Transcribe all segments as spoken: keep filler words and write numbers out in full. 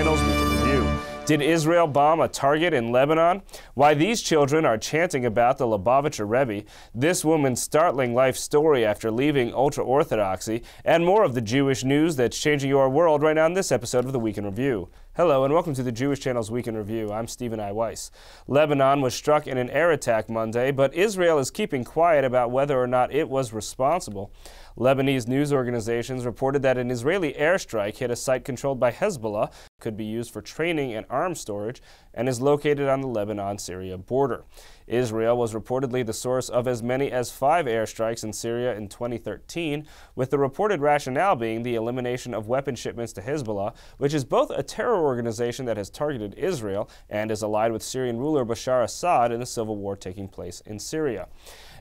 channels we can review. Did Israel bomb a target in Lebanon? Why these children are chanting about the Lubavitcher Rebbe, this woman's startling life story after leaving ultra-Orthodoxy, and more of the Jewish news that's changing your world right now in this episode of The Week in Review. Hello and welcome to the Jewish Channel's Week in Review. I'm Stephen I. Weiss. Lebanon was struck in an air attack Monday, but Israel is keeping quiet about whether or not it was responsible. Lebanese news organizations reported that an Israeli airstrike hit a site controlled by Hezbollah, could be used for training and arms storage, and is located on the Lebanon-Syria border. Israel was reportedly the source of as many as five airstrikes in Syria in twenty thirteen, with the reported rationale being the elimination of weapon shipments to Hezbollah, which is both a terror organization that has targeted Israel and is allied with Syrian ruler Bashar Assad in the civil war taking place in Syria.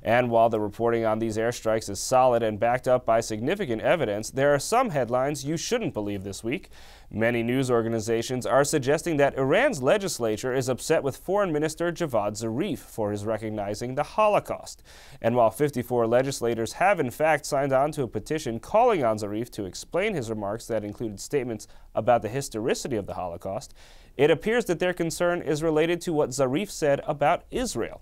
And while the reporting on these airstrikes is solid and backed up by significant evidence, there are some headlines you shouldn't believe this week. Many news organizations are suggesting that Iran's legislature is upset with Foreign Minister Javad Zarif for his recognizing the Holocaust. And while fifty-four legislators have in fact signed on to a petition calling on Zarif to explain his remarks that included statements about the historicity of the Holocaust, it appears that their concern is related to what Zarif said about Israel.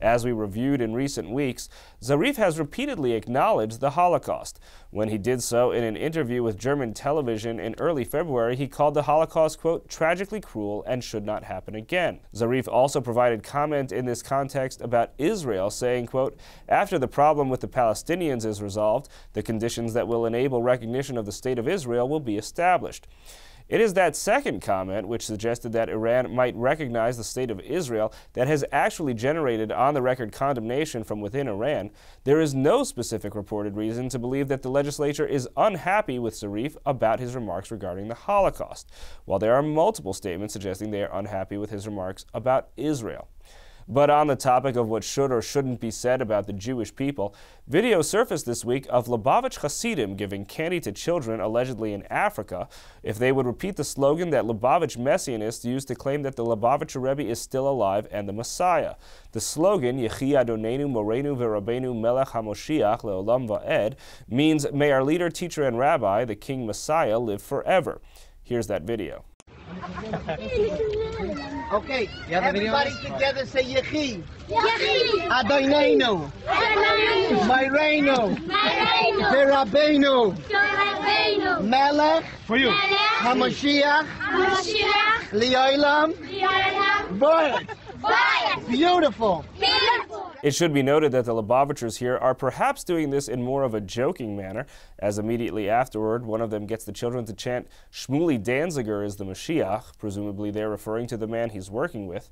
As we reviewed in recent weeks, Zarif has repeatedly acknowledged the Holocaust. When he did so in an interview with German television in early February, he called the Holocaust, quote, tragically cruel and should not happen again. Zarif also provided comment in this context about Israel, saying, quote, after the problem with the Palestinians is resolved, the conditions that will enable recognition of the State of Israel will be established. It is that second comment, which suggested that Iran might recognize the State of Israel, that has actually generated on-the-record condemnation from within Iran. There is no specific reported reason to believe that the legislature is unhappy with Zarif about his remarks regarding the Holocaust, while there are multiple statements suggesting they are unhappy with his remarks about Israel. But on the topic of what should or shouldn't be said about the Jewish people, video surfaced this week of Lubavitch Hasidim giving candy to children allegedly in Africa if they would repeat the slogan that Lubavitch Messianists used to claim that the Lubavitcher Rebbe is still alive and the Messiah. The slogan, Yechi Adonenu Morenu VeRabenu Melech HaMoshiach LeOlam Va'ed, means, may our leader, teacher, and rabbi, the King Messiah, live forever. Here's that video. Okay, everybody together say Yechi. Yechi. Adonenu. Adonenu. Morenu. Morenu. VeRabenu. VeRabenu. Melech. For you. HaMoshiach. HaMoshiach. LeOlam. LeOlam. Va'ed. Va'ed. Beautiful. Beautiful. It should be noted that the Lubavitchers here are perhaps doing this in more of a joking manner, as immediately afterward, one of them gets the children to chant, Shmuley Danziger is the Mashiach, presumably they're referring to the man he's working with.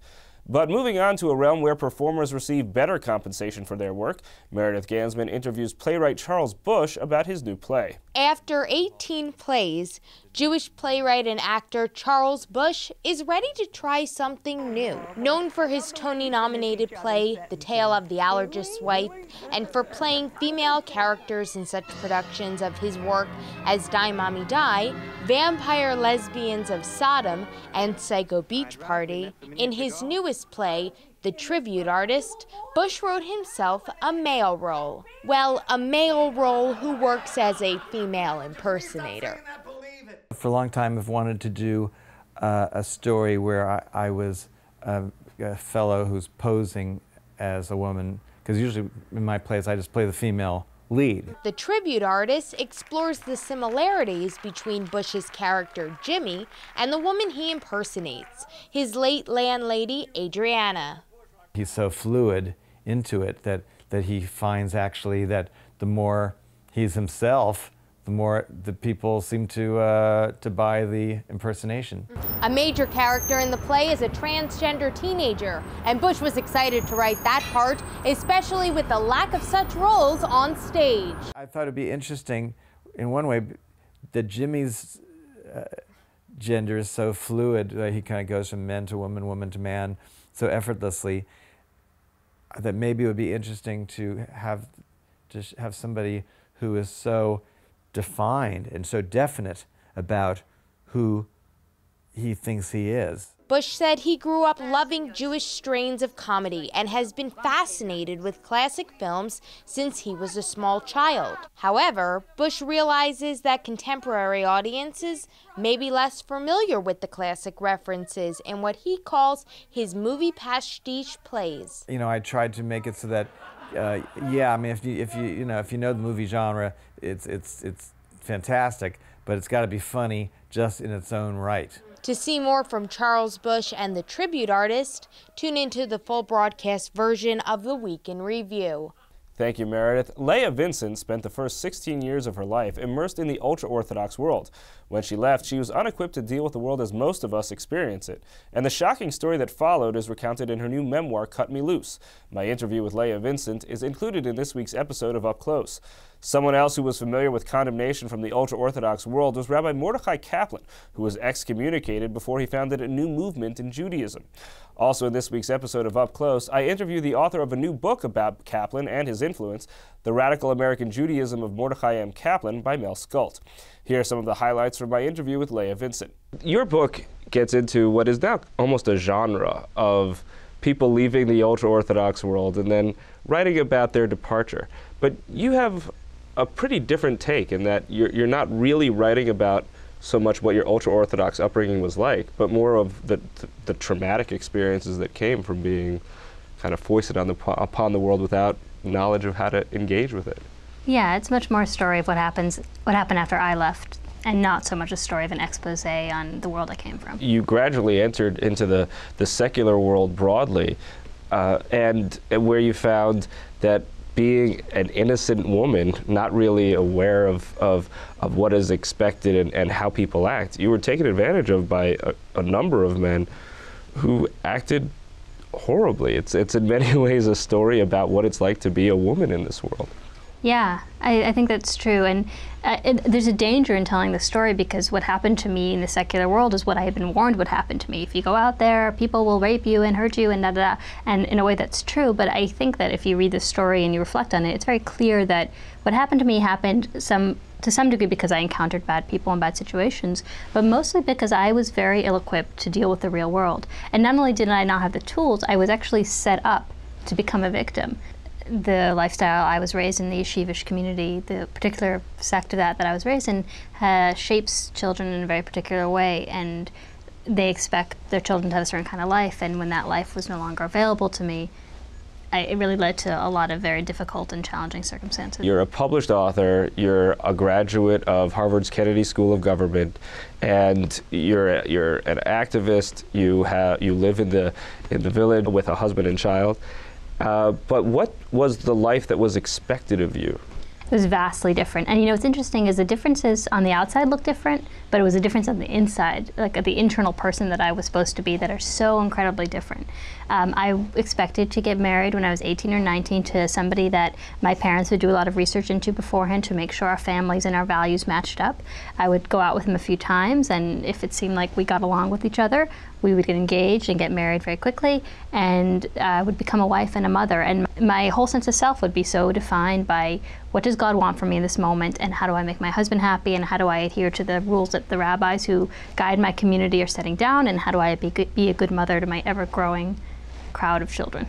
But moving on to a realm where performers receive better compensation for their work, Meredith Ganzman interviews playwright Charles Busch about his new play. After eighteen plays, Jewish playwright and actor Charles Busch is ready to try something new. Known for his Tony-nominated play, The Tale of the Allergist's Wife, and for playing female characters in such productions of his work as Die, Mommy, Die, Vampire Lesbians of Sodom, and Psycho Beach Party, in his newest play, The Tribute Artist, Busch wrote himself a male role. Well, a male role who works as a female impersonator. For a long time I've wanted to do uh, a story where I, I was a, a fellow who's posing as a woman, because usually in my plays I just play the female lead. The Tribute Artist explores the similarities between Busch's character Jimmy and the woman he impersonates, his late landlady Adriana. He's so fluid into it that, that he finds actually that the more he's himself, the more the people seem to, uh, to buy the impersonation. A major character in the play is a transgender teenager, and Busch was excited to write that part, especially with the lack of such roles on stage. I thought it'd be interesting, in one way, that Jimmy's uh, gender is so fluid that he kind of goes from men to woman, woman to man, so effortlessly, that maybe it would be interesting to have, to have somebody who is so defined and so definite about who he thinks he is. Busch said he grew up loving Jewish strains of comedy and has been fascinated with classic films since he was a small child. However, Busch realizes that contemporary audiences may be less familiar with the classic references in what he calls his movie pastiche plays. You know, I tried to make it so that, uh, yeah, I mean, if you if you you know if you know the movie genre, it's it's it's fantastic, but it's got to be funny just in its own right. To see more from Charles Busch and The Tribute Artist, tune into the full broadcast version of The Week in Review. Thank you, Meredith. Leah Vincent spent the first sixteen years of her life immersed in the ultra-Orthodox world. When she left, she was unequipped to deal with the world as most of us experience it. And the shocking story that followed is recounted in her new memoir, Cut Me Loose. My interview with Leah Vincent is included in this week's episode of Up Close. Someone else who was familiar with condemnation from the ultra-Orthodox world was Rabbi Mordechai Kaplan, who was excommunicated before he founded a new movement in Judaism. Also in this week's episode of Up Close, I interview the author of a new book about Kaplan and his influence, The Radical American Judaism of Mordechai M. Kaplan by Mel Skult. Here are some of the highlights from my interview with Leah Vincent. Your book gets into what is now almost a genre of people leaving the ultra-Orthodox world and then writing about their departure. But you have a pretty different take in that you're, you're not really writing about so much what your ultra-Orthodox upbringing was like, but more of the, the, the traumatic experiences that came from being kind of foisted on the, upon the world without knowledge of how to engage with it. Yeah, it's much more a story of what happens, what happened after I left, and not so much a story of an expose on the world I came from. You gradually entered into the, the secular world broadly, uh, and, and where you found that being an innocent woman, not really aware of, of, of what is expected and, and how people act, you were taken advantage of by a, a number of men who acted horribly. It's, it's in many ways a story about what it's like to be a woman in this world. Yeah, I, I think that's true. And uh, it, there's a danger in telling the story, because what happened to me in the secular world is what I had been warned would happen to me. If you go out there, people will rape you and hurt you and da da da. And in a way that's true, but I think that if you read the story and you reflect on it, it's very clear that what happened to me happened some to some degree because I encountered bad people and bad situations, but mostly because I was very ill-equipped to deal with the real world. And not only did I not have the tools, I was actually set up to become a victim. The lifestyle I was raised in, the yeshivish community, the particular sect of that that I was raised in, uh, shapes children in a very particular way, and they expect their children to have a certain kind of life, and when that life was no longer available to me, I, it really led to a lot of very difficult and challenging circumstances. You're a published author, you're a graduate of Harvard's Kennedy School of Government, and you're a, you're an activist, you have you live in the in the village with a husband and child. Uh, but what was the life that was expected of you? It was vastly different. And you know, what's interesting is the differences on the outside look different, but it was a difference on the inside, like the internal person that I was supposed to be, that are so incredibly different. Um, I expected to get married when I was eighteen or nineteen to somebody that my parents would do a lot of research into beforehand to make sure our families and our values matched up. I would go out with him a few times, and if it seemed like we got along with each other, we would get engaged and get married very quickly, and I uh, would become a wife and a mother. And my whole sense of self would be so defined by what does God want from me in this moment, and how do I make my husband happy, and how do I adhere to the rules that the rabbis who guide my community are setting down, and how do I be, good, be a good mother to my ever-growing crowd of children.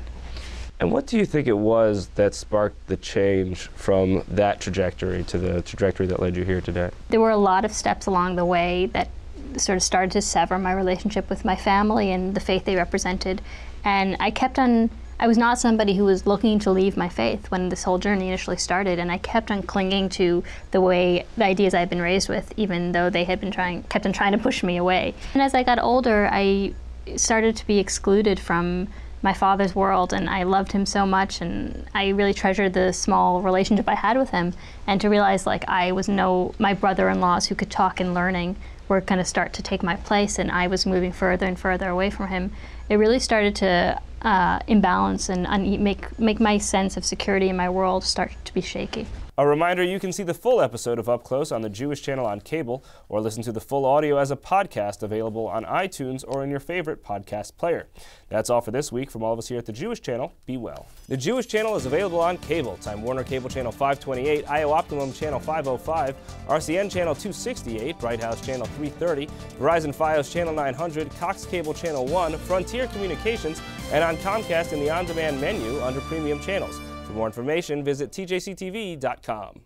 And what do you think it was that sparked the change from that trajectory to the trajectory that led you here today? There were a lot of steps along the way that sort of started to sever my relationship with my family and the faith they represented. And I kept on, I was not somebody who was looking to leave my faith when this whole journey initially started, and I kept on clinging to the way, the ideas I had been raised with, even though they had been trying, kept on trying to push me away. And as I got older, I started to be excluded from my father's world, and I loved him so much, and I really treasured the small relationship I had with him, and to realize like I was no, my brother-in-laws who could talk and learning were going to start to take my place, and I was moving further and further away from him. It really started to uh, imbalance and un make, make my sense of security in my world start to be shaky. A reminder, you can see the full episode of Up Close on the Jewish Channel on cable, or listen to the full audio as a podcast available on iTunes or in your favorite podcast player. That's all for this week. From all of us here at the Jewish Channel, be well. The Jewish Channel is available on cable, Time Warner Cable Channel five twenty-eight, I O Optimum Channel five oh five, R C N Channel two sixty-eight, Bright House Channel three thirty, Verizon Fios Channel nine hundred, Cox Cable Channel one, Frontier Communications, and on Comcast in the on-demand menu under Premium Channels. For more information, visit T J C T V dot com.